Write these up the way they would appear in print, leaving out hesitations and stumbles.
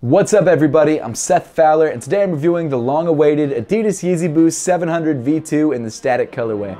What's up everybody, I'm Seth Fowler and today I'm reviewing the long-awaited Adidas Yeezy Boost 700 V2 in the static colorway.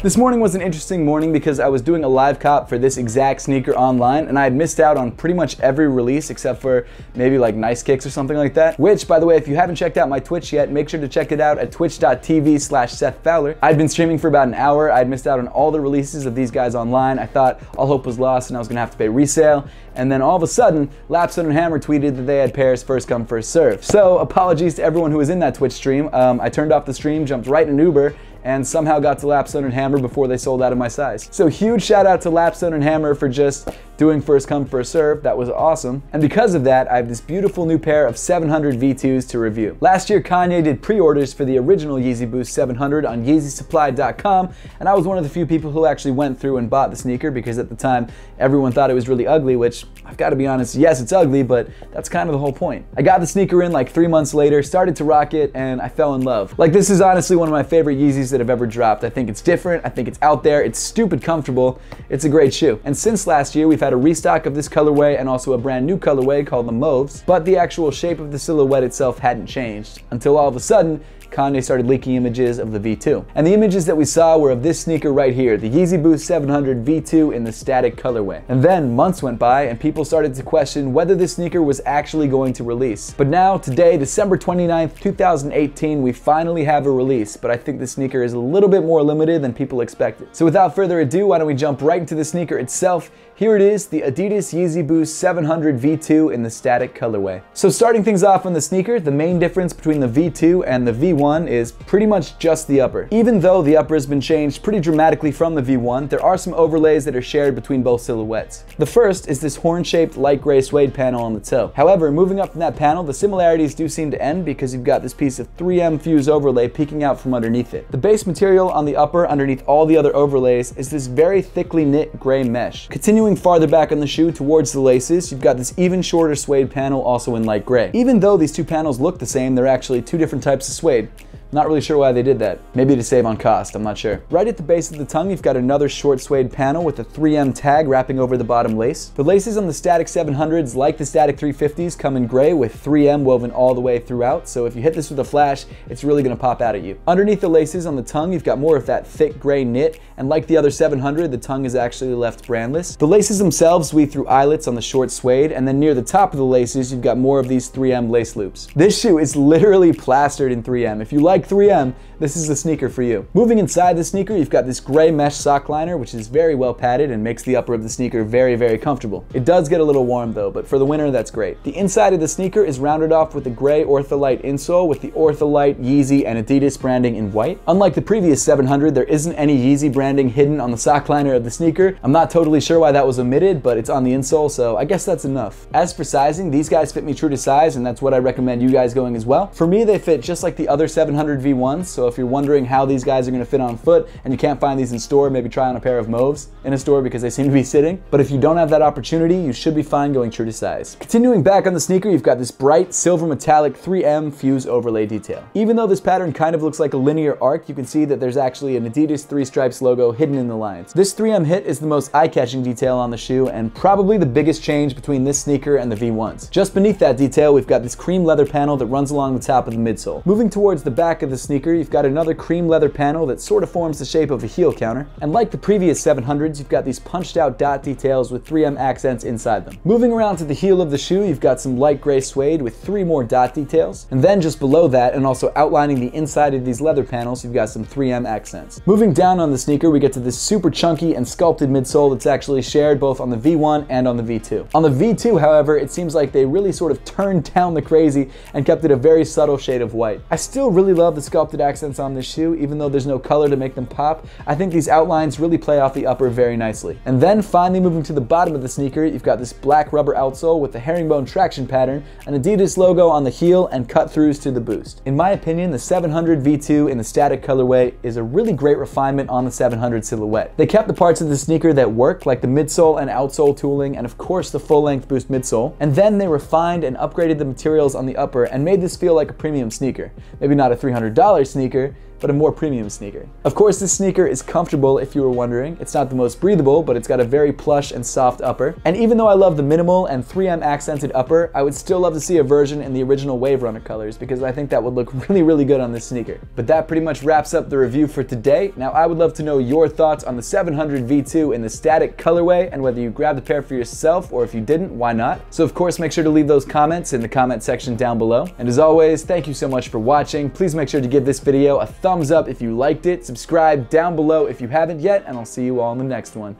This morning was an interesting morning because I was doing a live cop for this exact sneaker online and I had missed out on pretty much every release except for maybe like Nice Kicks or something like that. Which, by the way, if you haven't checked out my Twitch yet, make sure to check it out at twitch.tv/SethFowler. I'd been streaming for about an hour. I'd missed out on all the releases of these guys online. I thought all hope was lost and I was gonna have to pay resale. And then all of a sudden, Lapstone and Hammer tweeted that they had pairs first come, first serve. So apologies to everyone who was in that Twitch stream. I turned off the stream, jumped right in an Uber, and somehow got to Lapstone and Hammer before they sold out of my size. So huge shout out to Lapstone and Hammer for just doing first come, first serve. That was awesome. And because of that, I have this beautiful new pair of 700 V2s to review. Last year, Kanye did pre-orders for the original Yeezy Boost 700 on yeezysupply.com, and I was one of the few people who actually went through and bought the sneaker because at the time, everyone thought it was really ugly, which I've got to be honest, yes, it's ugly, but that's kind of the whole point. I got the sneaker in like 3 months later, started to rock it, and I fell in love. Like, this is honestly one of my favorite Yeezys that have ever dropped. I think it's different, I think it's out there, it's stupid comfortable, it's a great shoe. And since last year, we've had a restock of this colorway and also a brand new colorway called the Mauves, but the actual shape of the silhouette itself hadn't changed until all of a sudden Kanye started leaking images of the V2. And the images that we saw were of this sneaker right here, the Yeezy Boost 700 V2 in the static colorway. And then months went by and people started to question whether this sneaker was actually going to release. But now, today, December 29th, 2018, we finally have a release, but I think the sneaker is a little bit more limited than people expected. So without further ado, why don't we jump right into the sneaker itself. Here it is, the Adidas Yeezy Boost 700 V2 in the static colorway. So starting things off on the sneaker, the main difference between the V2 and the V1 is pretty much just the upper. Even though the upper has been changed pretty dramatically from the V1, there are some overlays that are shared between both silhouettes. The first is this horn-shaped light gray suede panel on the toe. However, moving up from that panel, the similarities do seem to end because you've got this piece of 3M fuse overlay peeking out from underneath it. The base material on the upper, underneath all the other overlays, is this very thickly knit gray mesh. Continuing farther back on the shoe towards the laces, you've got this even shorter suede panel also in light gray. Even though these two panels look the same, they're actually two different types of suede. Not really sure why they did that. Maybe to save on cost, I'm not sure. Right at the base of the tongue, you've got another short suede panel with a 3M tag wrapping over the bottom lace. The laces on the static 700s, like the static 350s, come in gray with 3M woven all the way throughout, so if you hit this with a flash, it's really gonna pop out at you. Underneath the laces on the tongue, you've got more of that thick gray knit, and like the other 700, the tongue is actually left brandless. The laces themselves weave through eyelets on the short suede, and then near the top of the laces, you've got more of these 3M lace loops. This shoe is literally plastered in 3M. If you like 3M, this is the sneaker for you. Moving inside the sneaker, you've got this gray mesh sock liner, which is very well padded and makes the upper of the sneaker very, very comfortable. It does get a little warm though, but for the winter, that's great. The inside of the sneaker is rounded off with a gray ortholite insole with the ortholite, Yeezy, and Adidas branding in white. Unlike the previous 700, there isn't any Yeezy branding hidden on the sock liner of the sneaker. I'm not totally sure why that was omitted, but it's on the insole, so I guess that's enough. As for sizing, these guys fit me true to size, and that's what I recommend you guys going as well. For me, they fit just like the other 700 V1s, so if you're wondering how these guys are going to fit on foot and you can't find these in store, maybe try on a pair of Mauves in a store because they seem to be sitting. But if you don't have that opportunity, you should be fine going true to size. Continuing back on the sneaker, you've got this bright silver metallic 3M fuse overlay detail. Even though this pattern kind of looks like a linear arc, you can see that there's actually an Adidas Three Stripes logo hidden in the lines. This 3M hit is the most eye-catching detail on the shoe and probably the biggest change between this sneaker and the V1s. Just beneath that detail, we've got this cream leather panel that runs along the top of the midsole. Moving towards the back of the sneaker, you've got another cream leather panel that sort of forms the shape of a heel counter. And like the previous 700s, you've got these punched out dot details with 3M accents inside them. Moving around to the heel of the shoe, you've got some light gray suede with three more dot details. And then just below that, and also outlining the inside of these leather panels, you've got some 3M accents. Moving down on the sneaker, we get to this super chunky and sculpted midsole that's actually shared both on the V1 and on the V2. On the V2, however, it seems like they really sort of turned down the crazy and kept it a very subtle shade of white. I still really love love the sculpted accents on this shoe, even though there's no color to make them pop. I think these outlines really play off the upper very nicely. And then finally moving to the bottom of the sneaker, you've got this black rubber outsole with the herringbone traction pattern, an Adidas logo on the heel, and cut-throughs to the boost. In my opinion, the 700 V2 in the static colorway is a really great refinement on the 700 silhouette. They kept the parts of the sneaker that worked, like the midsole and outsole tooling, and of course the full-length boost midsole, and then they refined and upgraded the materials on the upper and made this feel like a premium sneaker. Maybe not a $300 sneaker, but a more premium sneaker. Of course, this sneaker is comfortable if you were wondering. It's not the most breathable, but it's got a very plush and soft upper. And even though I love the minimal and 3M accented upper, I would still love to see a version in the original Wave Runner colors because I think that would look really, really good on this sneaker. But that pretty much wraps up the review for today. Now, I would love to know your thoughts on the 700 V2 in the static colorway and whether you grabbed the pair for yourself or if you didn't, why not? So of course, make sure to leave those comments in the comment section down below. And as always, thank you so much for watching. Please make sure to give this video a thumbs up if you liked it, subscribe down below if you haven't yet, and I'll see you all in the next one.